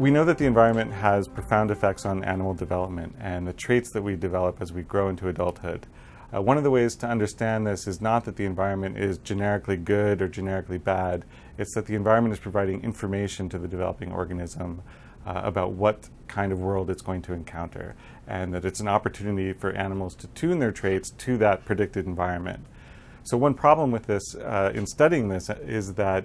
We know that the environment has profound effects on animal development and the traits that we develop as we grow into adulthood. One of the ways to understand this is not that the environment is generically good or generically bad, it's that the environment is providing information to the developing organism about what kind of world it's going to encounter, and that it's an opportunity for animals to tune their traits to that predicted environment. So one problem with this, in studying this, is that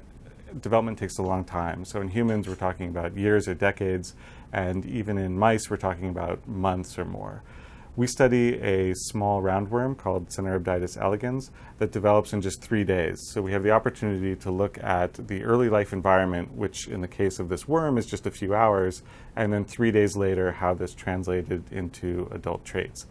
development takes a long time. So in humans, we're talking about years or decades, and even in mice, we're talking about months or more. We study a small roundworm called Caenorhabditis elegans that develops in just 3 days. So we have the opportunity to look at the early life environment, which in the case of this worm is just a few hours, and then 3 days later, how this translated into adult traits.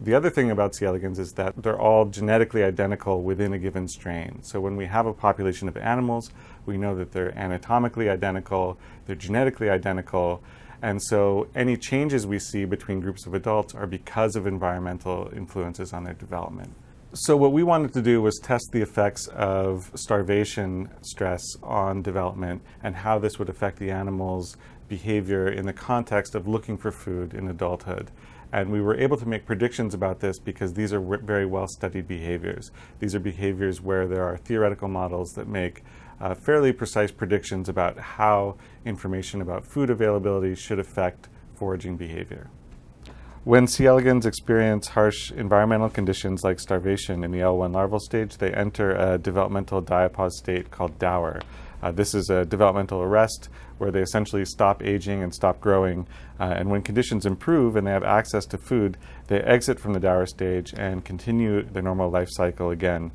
The other thing about C. elegans is that they're all genetically identical within a given strain. So when we have a population of animals, we know that they're anatomically identical, they're genetically identical, and so any changes we see between groups of adults are because of environmental influences on their development. So what we wanted to do was test the effects of starvation stress on development and how this would affect the animal's behavior in the context of looking for food in adulthood. And we were able to make predictions about this because these are very well-studied behaviors. These are behaviors where there are theoretical models that make fairly precise predictions about how information about food availability should affect foraging behavior. When C. elegans experience harsh environmental conditions like starvation in the L1 larval stage, they enter a developmental diapause state called dauer. This is a developmental arrest where they essentially stop aging and stop growing. And when conditions improve and they have access to food, they exit from the dauer stage and continue the normal life cycle again.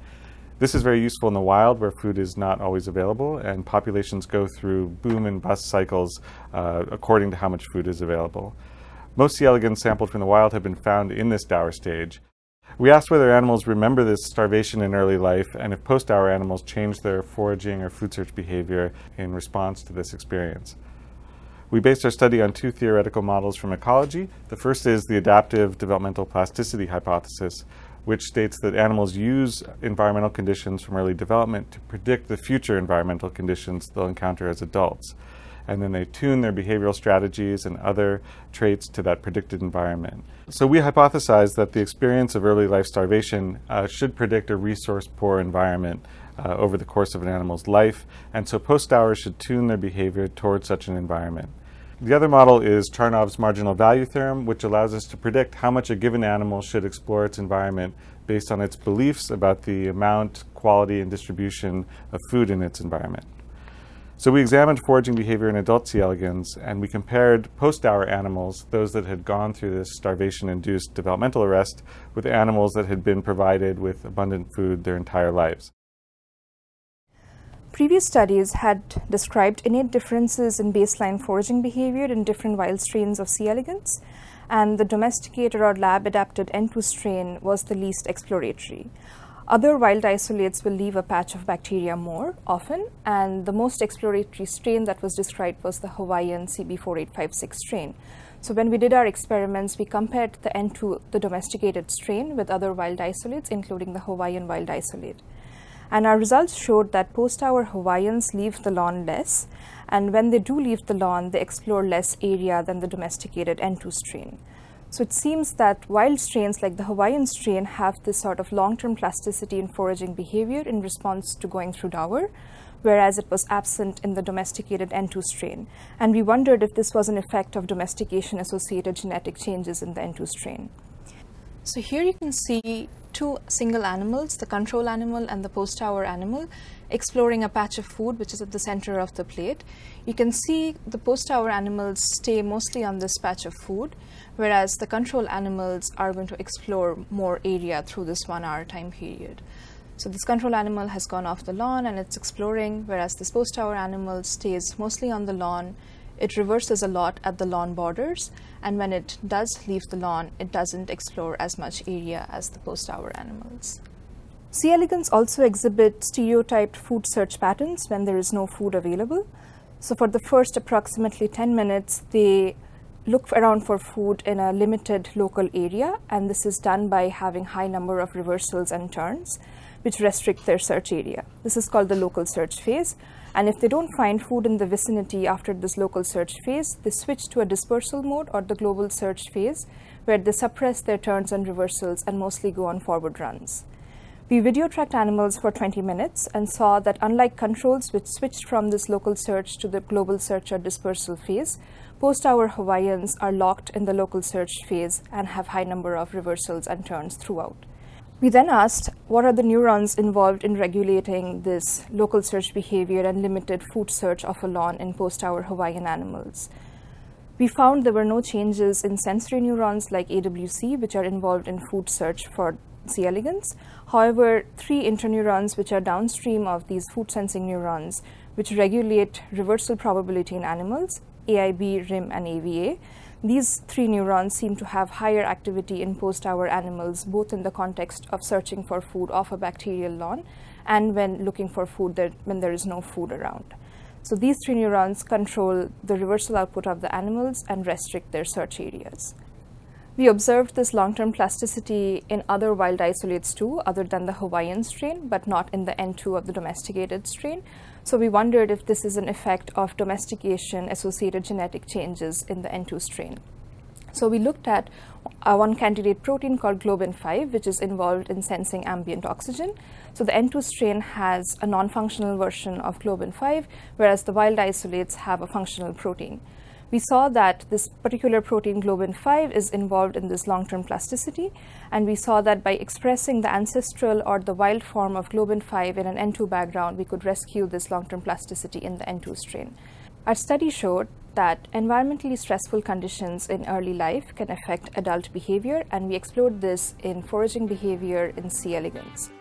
This is very useful in the wild where food is not always available and populations go through boom and bust cycles according to how much food is available. Most C. elegans sampled from the wild have been found in this dauer stage. We asked whether animals remember this starvation in early life and if post-dauer animals change their foraging or food search behavior in response to this experience. We based our study on two theoretical models from ecology. The first is the adaptive developmental plasticity hypothesis, which states that animals use environmental conditions from early development to predict the future environmental conditions they'll encounter as adults. And then they tune their behavioral strategies and other traits to that predicted environment. So we hypothesized that the experience of early life starvation should predict a resource-poor environment over the course of an animal's life, and so post-dauers should tune their behavior towards such an environment. The other model is Charnov's marginal value theorem, which allows us to predict how much a given animal should explore its environment based on its beliefs about the amount, quality, and distribution of food in its environment. So we examined foraging behavior in adult C. elegans, and we compared post-dauer animals, those that had gone through this starvation-induced developmental arrest, with animals that had been provided with abundant food their entire lives. Previous studies had described innate differences in baseline foraging behavior in different wild strains of C. elegans, and the domesticated or lab-adapted N2 strain was the least exploratory. Other wild isolates will leave a patch of bacteria more often, and the most exploratory strain that was described was the Hawaiian CB4856 strain. So when we did our experiments, we compared the N2, the domesticated strain, with other wild isolates, including the Hawaiian wild isolate. And our results showed that post-dauer Hawaiians leave the lawn less, and when they do leave the lawn, they explore less area than the domesticated N2 strain. So it seems that wild strains like the Hawaiian strain have this sort of long-term plasticity in foraging behavior in response to going through dauer, whereas it was absent in the domesticated N2 strain. And we wondered if this was an effect of domestication-associated genetic changes in the N2 strain. So here you can see two single animals, the control animal and the post-dauer animal, exploring a patch of food which is at the center of the plate. You can see the post-dauer animals stay mostly on this patch of food, whereas the control animals are going to explore more area through this 1 hour time period. So this control animal has gone off the lawn and it's exploring, whereas this post-dauer animal stays mostly on the lawn. It reverses a lot at the lawn borders, and when it does leave the lawn, it doesn't explore as much area as the post-dauer animals. C. elegans also exhibit stereotyped food search patterns when there is no food available. So for the first approximately 10 minutes, they look around for food in a limited local area, and this is done by having high number of reversals and turns. which restrict their search area. This is called the local search phase, and if they don't find food in the vicinity after this local search phase, they switch to a dispersal mode or the global search phase, where they suppress their turns and reversals and mostly go on forward runs. We video tracked animals for 20 minutes and saw that unlike controls which switched from this local search to the global search or dispersal phase, post-hour Hawaiians are locked in the local search phase and have high number of reversals and turns throughout. We then asked what are the neurons involved in regulating this local search behavior and limited food search of a lawn in post-hour Hawaiian animals. We found there were no changes in sensory neurons like AWC, which are involved in food search for C. elegans. However, three interneurons, which are downstream of these food sensing neurons, which regulate reversal probability in animals, AIB, RIM and AVA, these three neurons seem to have higher activity in post-hour animals, both in the context of searching for food off a bacterial lawn and when looking for food when there is no food around. So these three neurons control the reversal output of the animals and restrict their search areas. We observed this long-term plasticity in other wild isolates too, other than the Hawaiian strain, but not in the N2 of the domesticated strain. So we wondered if this is an effect of domestication-associated genetic changes in the N2 strain. So we looked at one candidate protein called GLB-5, which is involved in sensing ambient oxygen. So the N2 strain has a non-functional version of GLB-5, whereas the wild isolates have a functional protein. We saw that this particular protein GLB-5 is involved in this long-term plasticity, and we saw that by expressing the ancestral or the wild form of GLB-5 in an N2 background, we could rescue this long-term plasticity in the N2 strain. Our study showed that environmentally stressful conditions in early life can affect adult behavior, and we explored this in foraging behavior in C. elegans.